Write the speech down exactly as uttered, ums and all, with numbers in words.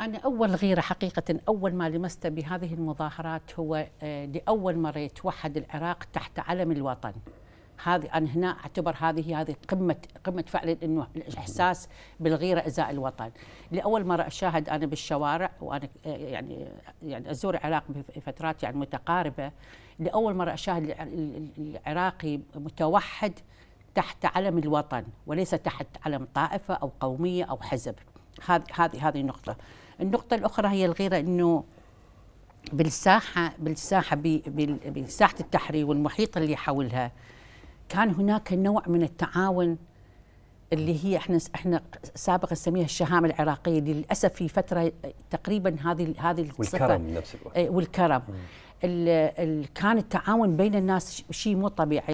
أنا أول غيرة حقيقة أول ما لمست بهذه المظاهرات هو لأول مرة يتوحد العراق تحت علم الوطن. هذه أنا هنا أعتبر هذه هذه قمة قمة فعلا إنه الإحساس بالغيرة إزاء الوطن. لأول مرة أشاهد أنا بالشوارع وأنا يعني يعني أزور العراق بفترات يعني متقاربة. لأول مرة أشاهد العراقي متوحد تحت علم الوطن وليس تحت علم طائفة أو قومية أو حزب. هذه هذه هذه النقطة. النقطة الأخرى هي الغيرة إنه بالساحة بالساحة بساحة التحرير والمحيط اللي حولها كان هناك نوع من التعاون اللي هي احنا احنا سابقا نسميها الشهامة العراقية، للأسف في فترة تقريبا هذه هذه الصفة والكرم بنفس الوقت والكرم. كان التعاون بين الناس شيء مو طبيعي.